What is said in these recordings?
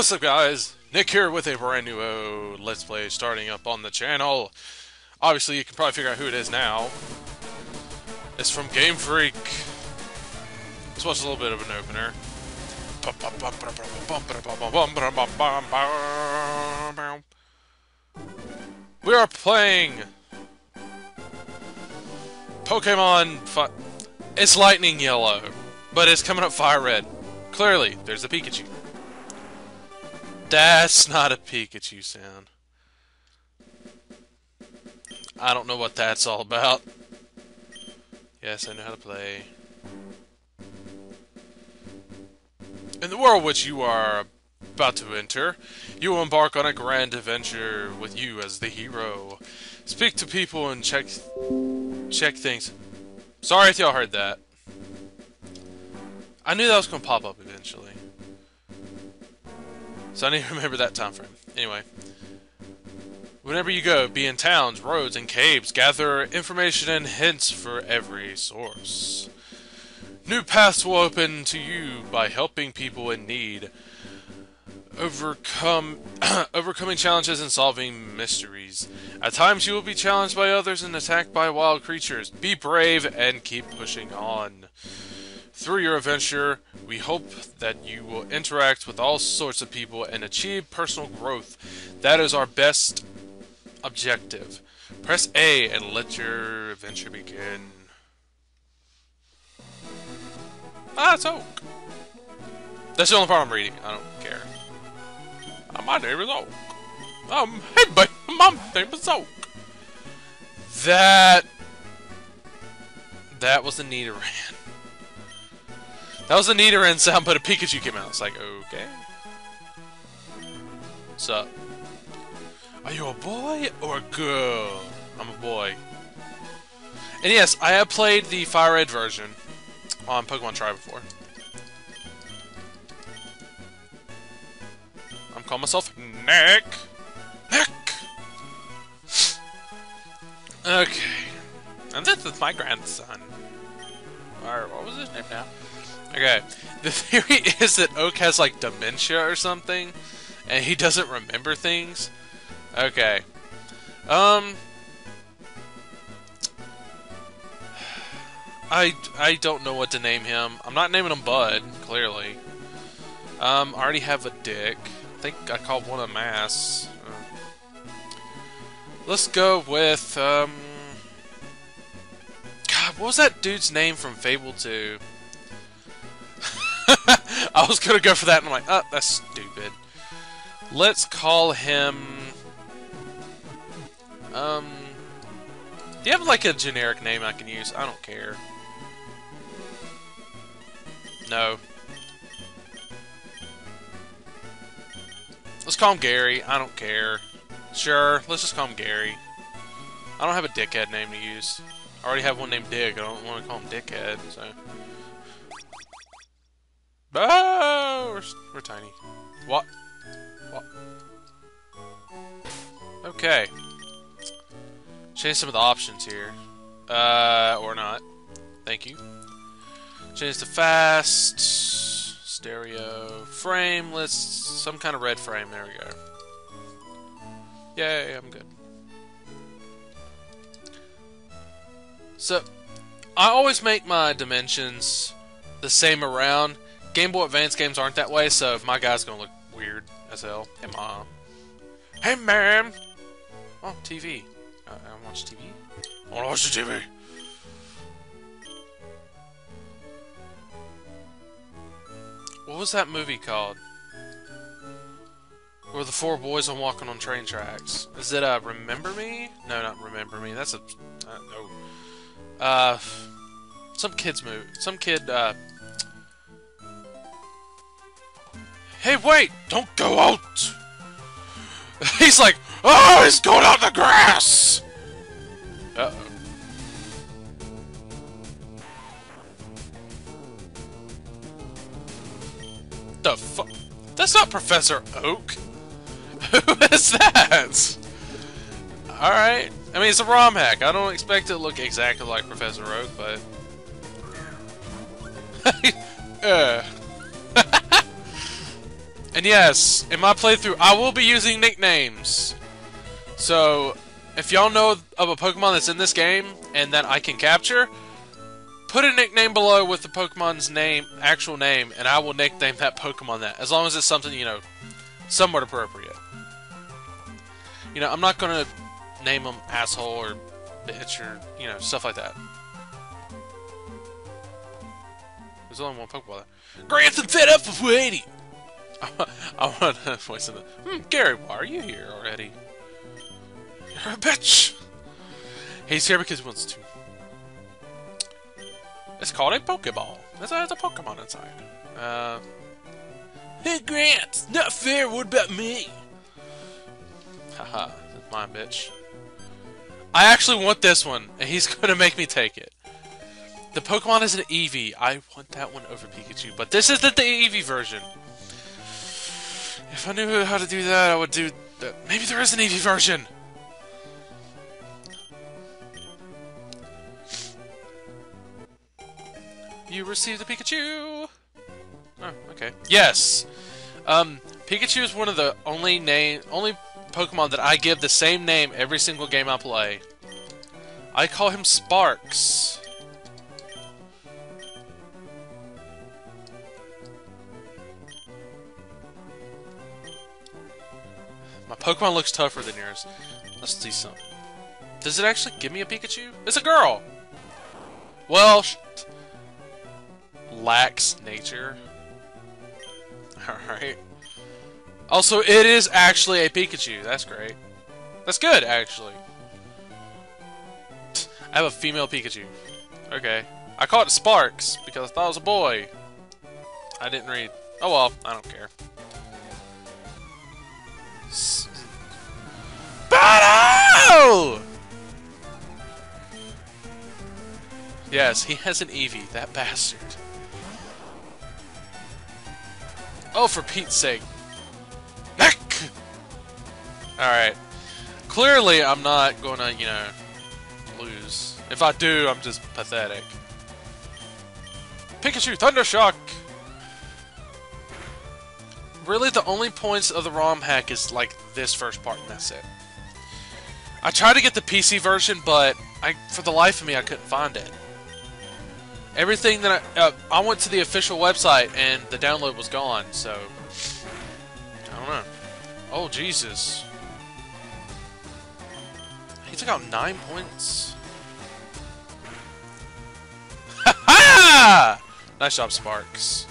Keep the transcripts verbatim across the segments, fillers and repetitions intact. What's up, guys? Nick here with a brand new oh, Let's Play starting up on the channel. Obviously, you can probably figure out who it is now. It's from Game Freak. This was a little bit of an opener. We are playing Pokemon Fi- It's Lightning Yellow, but it's coming up Fire Red. Clearly, there's a Pikachu. That's not a Pikachu sound. I don't know what that's all about. Yes, I know how to play. In the world which you are about to enter, you will embark on a grand adventure with you as the hero. Speak to people and check check things. Sorry if y'all heard that. I knew that was going to pop up eventually. So I need to remember that time frame. Anyway. Whenever you go, be in towns, roads, and caves. Gather information and hints for every source. New paths will open to you by helping people in need. Overcome, overcoming challenges and solving mysteries. At times you will be challenged by others and attacked by wild creatures. Be brave and keep pushing on. Through your adventure, we hope that you will interact with all sorts of people and achieve personal growth. That is our best objective. Press A and let your adventure begin. Ah, it's Oak. That's the only part I'm reading. I don't care. My name is Oak. Um, hey, babe, my name is Oak. That... That was the Nidoran. That was a Nidoran sound, but a Pikachu came out. It's like, okay. What's up? Are you a boy or a girl? I'm a boy. And yes, I have played the Fire Red version on Pokemon Tri before. I'm calling myself Nick. Nick! Okay. And this is my grandson. Alright, what was his name now? Okay, the theory is that Oak has, like, dementia or something, and he doesn't remember things. Okay. Um... I, I don't know what to name him. I'm not naming him Bud, clearly. Um, I already have a dick. I think I called one a mass. Uh, let's go with, um... God, what was that dude's name from Fable two? I was gonna go for that, and I'm like, oh, that's stupid. Let's call him... Um... Do you have, like, a generic name I can use? I don't care. No. Let's call him Gary. I don't care. Sure, let's just call him Gary. I don't have a dickhead name to use. I already have one named Dick. I don't want to call him Dickhead, so... Oh, we're, we're tiny. What? What? Okay. Change some of the options here. Uh, or not. Thank you. Change the fast, stereo, frame, let's, some kind of red frame. There we go. Yay, I'm good. So, I always make my dimensions the same around. Game Boy Advance games aren't that way, so if my guy's gonna look weird as hell. Hey, Mom. Hey, ma'am. Oh, T V. I, I watch T V. I wanna watch the T V. What was that movie called? Where the four boys are walking on train tracks. Is it uh, Remember Me? No, not Remember Me. That's a uh, no. Uh, some kids movie. Some kid. Uh, Hey, wait! Don't go out! He's like, oh, he's going out in the grass! Uh-oh. The fuck? That's not Professor Oak! Who is that? Alright. I mean, it's a ROM hack. I don't expect it to look exactly like Professor Oak, but... uh... And yes, in my playthrough, I will be using nicknames. So, if y'all know of a Pokemon that's in this game and that I can capture, put a nickname below with the Pokemon's name, actual name, and I will nickname that Pokemon that. As long as it's something, you know, somewhat appropriate. You know, I'm not gonna name them asshole or bitch or, you know, stuff like that. There's only one Pokeball there. Grant's fed up with waiting! I want to voice in the... Hmm, Gary, why are you here already? You're a bitch! He's here because he wants to. It's called a Pokeball. That's has a Pokemon inside. Uh... Hey, Grant! Not fair, what about me? Haha, that's mine, bitch. I actually want this one, and he's gonna make me take it. The Pokemon is an Eevee. I want that one over Pikachu, but this isn't the Eevee version. If I knew how to do that, I would do that. Maybe there is an Eevee version! You received a Pikachu! Oh, okay. Yes! Um, Pikachu is one of the only name, only Pokemon that I give the same name every single game I play. I call him Sparks. My Pokemon looks tougher than yours. Let's do something. Does it actually give me a Pikachu? It's a girl! Well, sh lax nature. Alright. Also, it is actually a Pikachu. That's great. That's good, actually. I have a female Pikachu. Okay. I call it Sparks because I thought it was a boy. I didn't read. Oh well, I don't care. Battle! Yes, he has an Eevee, that bastard. Oh, for Pete's sake. Heck! Alright. Clearly, I'm not gonna, you know, lose. If I do, I'm just pathetic. Pikachu Thundershock! Really, the only points of the ROM hack is, like, this first part, and that's it. I tried to get the P C version, but I, for the life of me, I couldn't find it. Everything that I... Uh, I went to the official website, and the download was gone, so... I don't know. Oh, Jesus. He took out nine points. Ha-ha! Nice job, Sparks.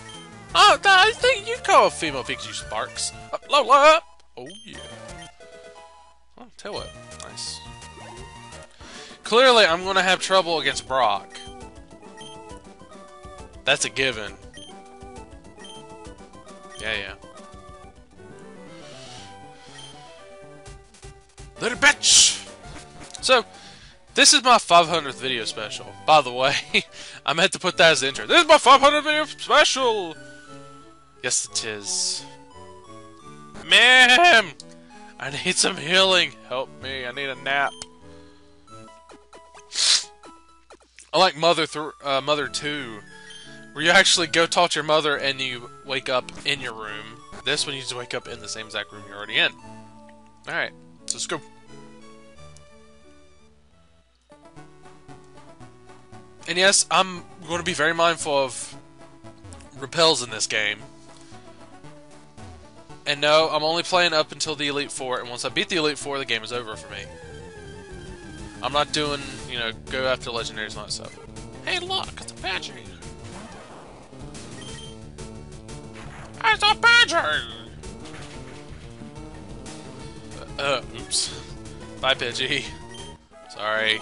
Oh, I think you'd call a female Pikachu Sparks. Up, low, up. Oh, yeah. Oh, tell what. Nice. Clearly, I'm going to have trouble against Brock. That's a given. Yeah, yeah. Little bitch! So, this is my five hundredth video special. By the way, I meant to put that as the intro. This is my five hundredth video special! Yes, it is. Ma'am! I need some healing. Help me. I need a nap. I like Mother th uh, Mother two, where you actually go talk to your mother and you wake up in your room. This one you just wake up in the same exact room you're already in. Alright, so let's go. And yes, I'm going to be very mindful of repels in this game. And no, I'm only playing up until the Elite Four, and once I beat the Elite Four, the game is over for me. I'm not doing, you know, go after legendaries and all that stuff. Hey, look, it's a badger! It's a badger! Uh, uh, oops. Bye, Pidgey. Sorry.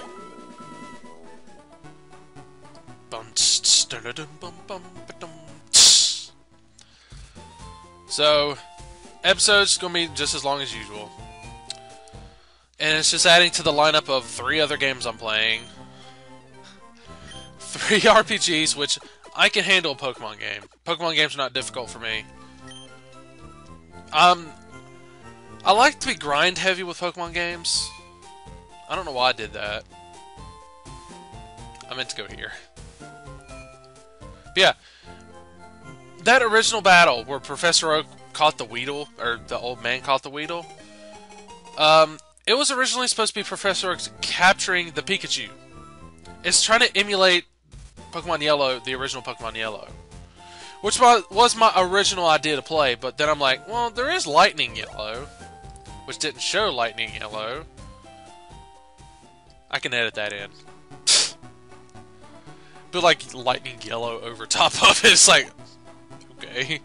So, episode's gonna be just as long as usual. And it's just adding to the lineup of three other games I'm playing. Three R P Gs, which I can handle a Pokemon game. Pokemon games are not difficult for me. Um, I like to be grind heavy with Pokemon games. I don't know why I did that. I meant to go here. But yeah. That original battle where Professor Oak caught the Weedle, or the old man caught the Weedle. Um, it was originally supposed to be Professor Oak's capturing the Pikachu. It's trying to emulate Pokemon Yellow, the original Pokemon Yellow. Which was my original idea to play, but then I'm like, well, there is Lightning Yellow, which didn't show Lightning Yellow. I can edit that in. But like Lightning Yellow over top of it, it's like, okay.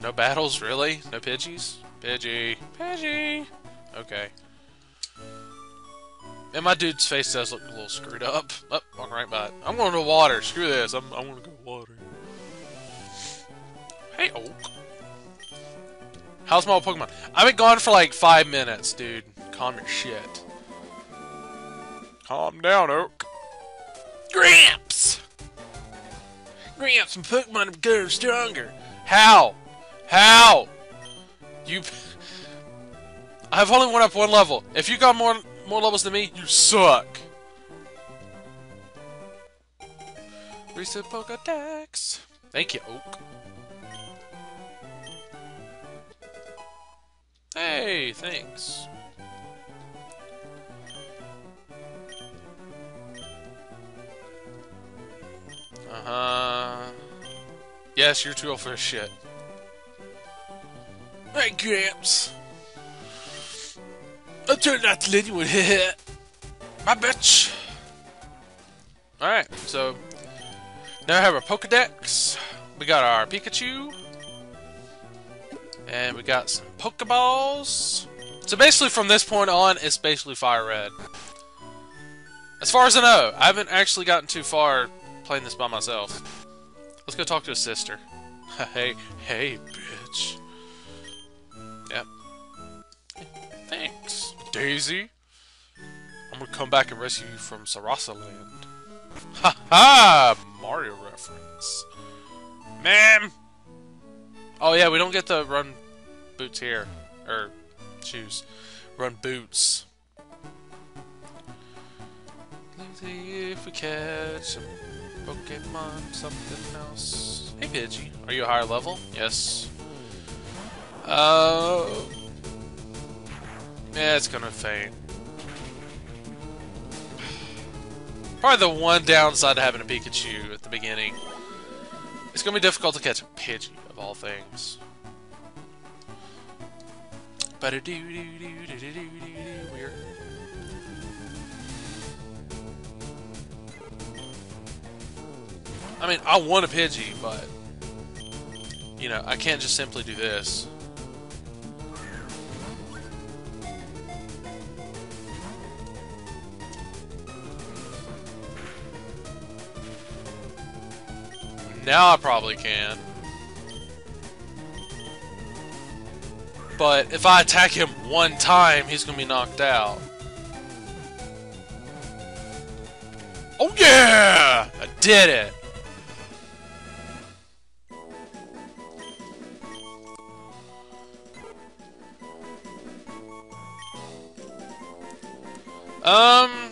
No battles, really? No Pidgeys? Pidgey. Pidgey! Okay. And my dude's face does look a little screwed up. Oh, walking right by it. I'm going to water. Screw this. I'm, I want to go water. Hey, Oak. How's my old Pokemon? I've been gone for like five minutes, dude. Calm your shit. Calm down, Oak. Gramps! Gramps, my Pokemon have gotten stronger. How? How? You... I've only went up one level. If you got more... more levels than me, you suck. Reset Pokedex. Thank you, Oak. Hey, thanks. Uh-huh. Yes, you're too old for this shit. Hey, Gramps. I'm trying not to let anyone hit. My bitch. Alright, so now I have our Pokedex. We got our Pikachu. And we got some Pokeballs. So basically from this point on, it's basically Fire Red. As far as I know, I haven't actually gotten too far playing this by myself. Let's go talk to his sister. Hey, hey, bitch. Yep. Thanks. Daisy, I'm gonna come back and rescue you from Sarasa Land. Ha ha! Mario reference. Ma'am! Oh yeah, we don't get the run boots here. Or, shoes. Run boots. Let's see if we catch a Pokemon, something else. Hey Pidgey, are you a higher level? Yes. Uh... Yeah, it's gonna faint. Probably the one downside to having a Pikachu at the beginning. It's gonna be difficult to catch a Pidgey, of all things. But a doo doo doo doo doo doo doo weird. I mean, I want a Pidgey, but you know, I can't just simply do this. Now I probably can. But if I attack him one time, he's gonna be knocked out. Oh yeah! I did it! Um...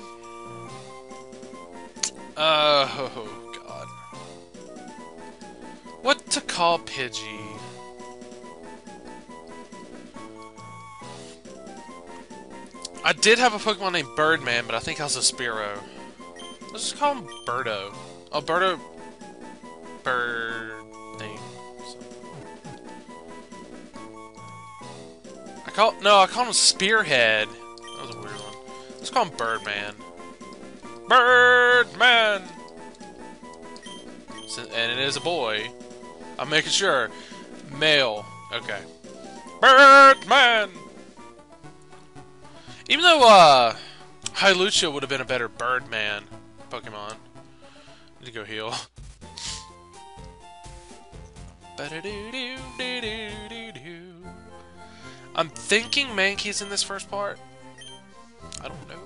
Oh... What to call Pidgey? I did have a Pokemon named Birdman, but I think I was a Spearow. Let's just call him Birdo. Oh, Birdo... Bird... thing. I call... No, I call him Spearhead. That was a weird one. Let's call him Birdman. Birdman! And it is a boy. I'm making sure. Male. Okay. Birdman! Even though, uh, Hylucia would have been a better Birdman Pokemon. Need to go heal. I'm thinking Manky's in this first part. I don't know.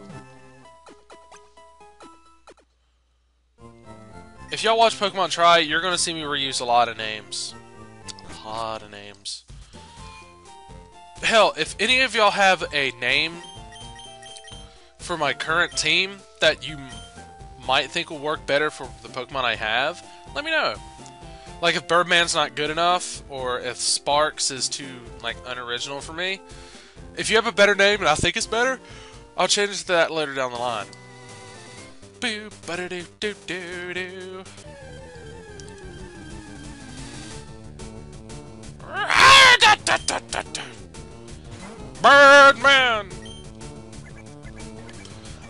If y'all watch Pokemon Tri, you're gonna see me reuse a lot of names. A lot of names. Hell, if any of y'all have a name for my current team that you might think will work better for the Pokemon I have, let me know. Like, if Birdman's not good enough, or if Sparks is too, like, unoriginal for me, if you have a better name and I think it's better, I'll change it to that later down the line. Boo, butter doo doo doo doo. Birdman!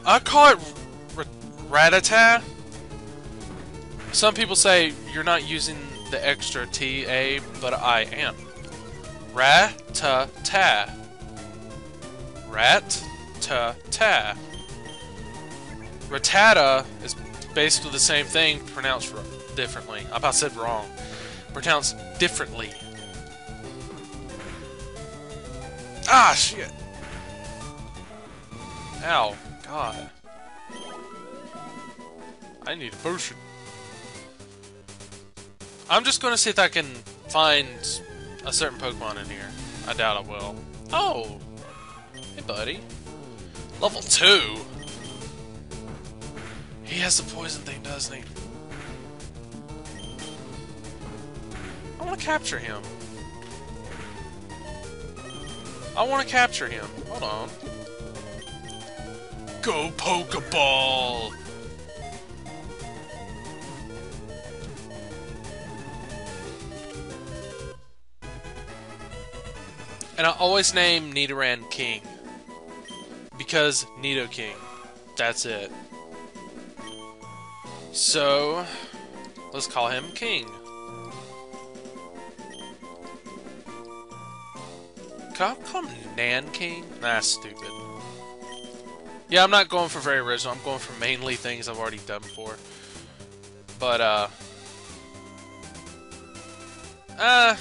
I call it Rattata. Some people say you're not using the extra T A, but I am. Rat-ta-ta. Rat-ta-ta. Rattata is basically the same thing, pronounced differently. I about said wrong. Pronounced differently. Ah, shit. Ow. God. I need a potion. I'm just going to see if I can find a certain Pokemon in here. I doubt I will. Oh! Hey, buddy. Level two? He has the poison thing, doesn't he? I want to capture him. I want to capture him. Hold on. Go Pokeball! And I always name Nidoran King, because Nido King. That's it. So, let's call him King. Can I call him Nan King? Nah, stupid. Yeah, I'm not going for very original. I'm going for mainly things I've already done before. But, uh... Uh...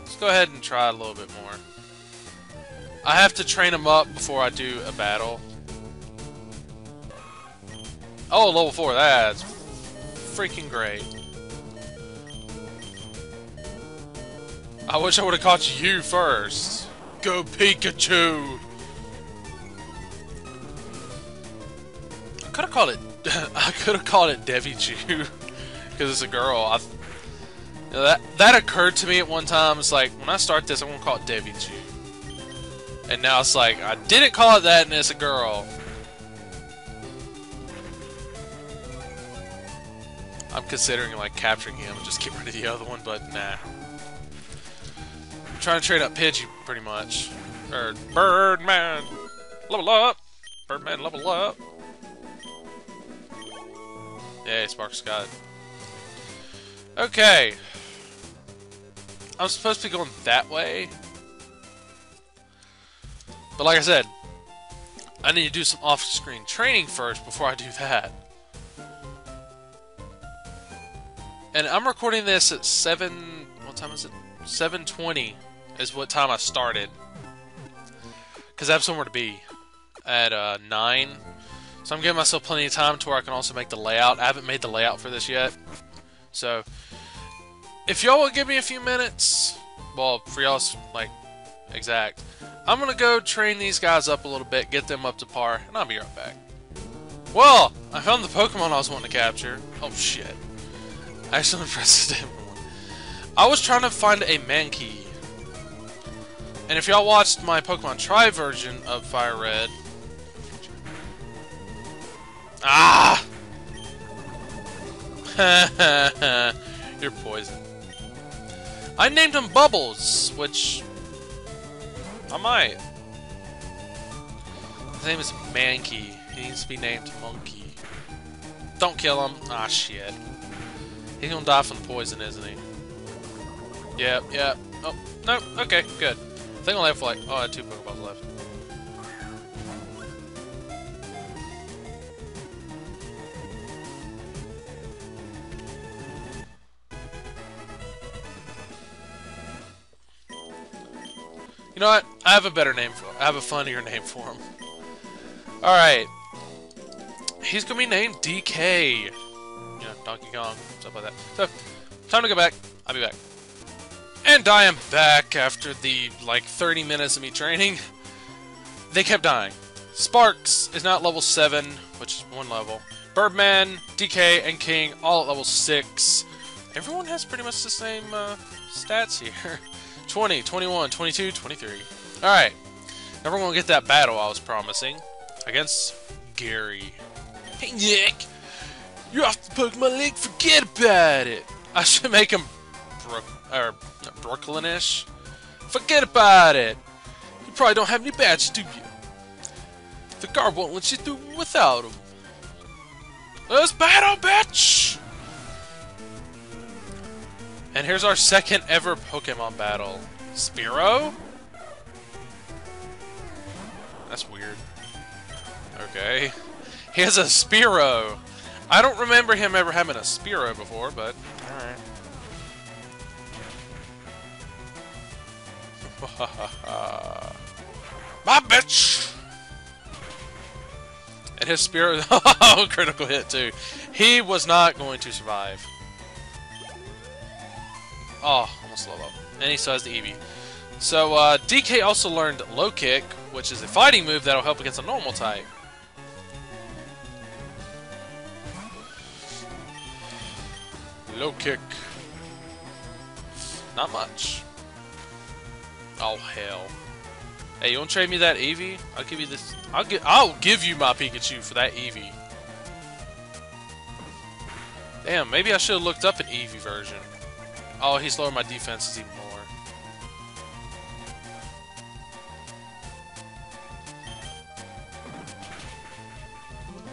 let's go ahead and try a little bit more. I have to train him up before I do a battle. Oh, level four, that's freaking great. I wish I would have caught you first. Go Pikachu! I could have called it... I could have called it Devichu, because it's a girl. I... Now that, that occurred to me at one time. It's like, when I start this, I'm going to call it Devichu. And now it's like, I didn't call it that, and it's a girl. I'm considering, like, capturing him and just get rid of the other one, but nah. I'm trying to trade up Pidgey, pretty much. Or Birdman! Level up! Birdman, level up! Yay, Sparks got it. Okay. I'm supposed to be going that way. But like I said, I need to do some off-screen training first before I do that. And I'm recording this at seven... What time is it? seven twenty is what time I started. Because I have somewhere to be at uh, nine. So I'm giving myself plenty of time to where I can also make the layout. I haven't made the layout for this yet. So, if y'all will give me a few minutes, well, for y'all's, like, exact, I'm gonna go train these guys up a little bit, get them up to par, and I'll be right back. Well, I found the Pokemon I was wanting to capture. Oh, shit. I actually pressed the damn one. I was trying to find a Mankey. And if y'all watched my Pokemon Tri version of Fire Red... Ah! You're poisoned. I named him Bubbles, which I might. His name is Mankey. He needs to be named Monkey. Don't kill him. Ah, shit. He's gonna die from the poison, isn't he? Yep, yep. Oh, no. Okay, good. I think I'll have like, oh, I had two Pokeballs left. You know what? I have a better name for him. I have a funnier name for him. Alright. He's gonna be named D K. You know, Donkey Kong, stuff like that. So, time to go back. I'll be back. And I am back after the, like, thirty minutes of me training. They kept dying. Sparks is now at level seven, which is one level. Birdman, D K, and King all at level six. everyone has pretty much the same uh, stats here. twenty, twenty-one, twenty-two, twenty-three. Alright. Now we're going to get that battle I was promising against Gary. Hey, Nick! You're off the Pokemon League? Forget about it! I should make him Brook or Brooklynish. Forget about it! You probably don't have any badges, do you? The guard won't let you through without him. Let's battle, bitch! And here's our second ever Pokemon battle. Spearow? That's weird. Okay. He has a Spearow. I don't remember him ever having a Spearow before, but alright. My bitch! And his Spearow. Oh, critical hit too. He was not going to survive. Oh, almost level up. And he still has the Eevee. So, uh, D K also learned Low Kick, which is a fighting move that'll help against a normal type. Low Kick. Not much. Oh, hell. Hey, you wanna trade me that Eevee? I'll give you this. I'll give. I'll give you my Pikachu for that Eevee. Damn, maybe I should have looked up an Eevee version. Oh, he's lowering my defenses even more.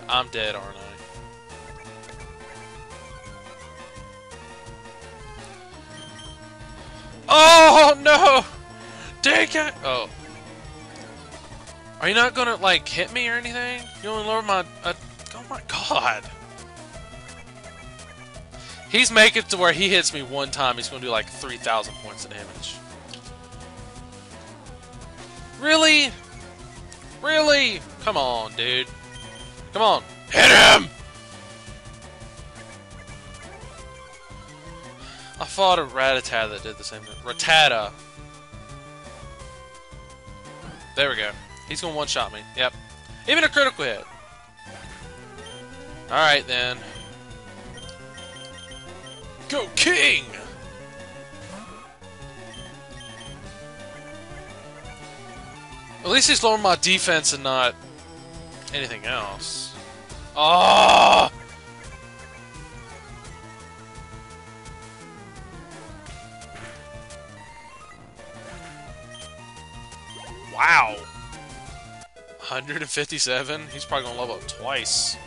I'm dead, aren't I? Oh no! Dang it! Oh. Are you not gonna, like, hit me or anything? You only lower my... Uh, oh my god! He's making it to where he hits me one time, he's gonna do like three thousand points of damage. Really? Really? Come on, dude. Come on. Hit him! I fought a Rattata that did the same thing. Rattata. There we go. He's gonna one-shot me. Yep. Even a critical hit. Alright then. Go King! At least he's lowering my defense and not anything else. Oh! Wow! one hundred fifty-seven? He's probably gonna level up twice.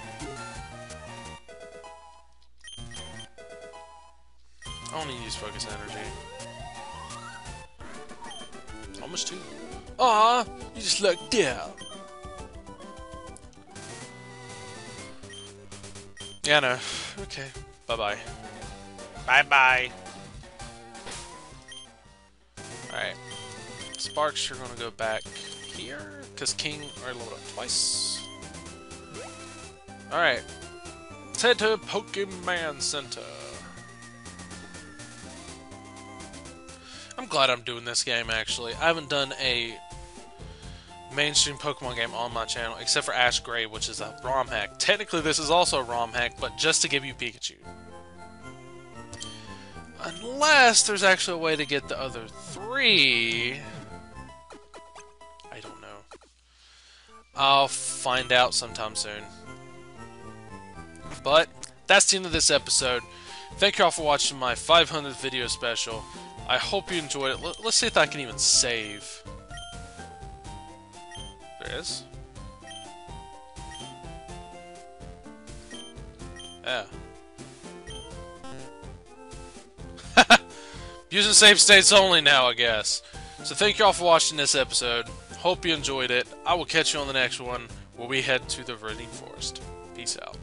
I only use focus energy. Almost two. Ah, you just looked down. Yeah, no. Okay. Bye bye. Bye bye. Alright. Sparks, you're gonna go back here. Because King already leveled up twice. Alright. Let's head to Pokemon Center. I'm glad I'm doing this game, actually. I haven't done a mainstream Pokemon game on my channel, except for Ash Gray, which is a ROM hack. Technically, this is also a ROM hack, but just to give you Pikachu. Unless there's actually a way to get the other three... I don't know. I'll find out sometime soon. But, that's the end of this episode. Thank you all for watching my five hundredth video special. I hope you enjoyed it. Let's see if I can even save. There it is. Yeah. Using save states only now, I guess. So thank you all for watching this episode. Hope you enjoyed it. I will catch you on the next one, where we head to the Verdant Forest. Peace out.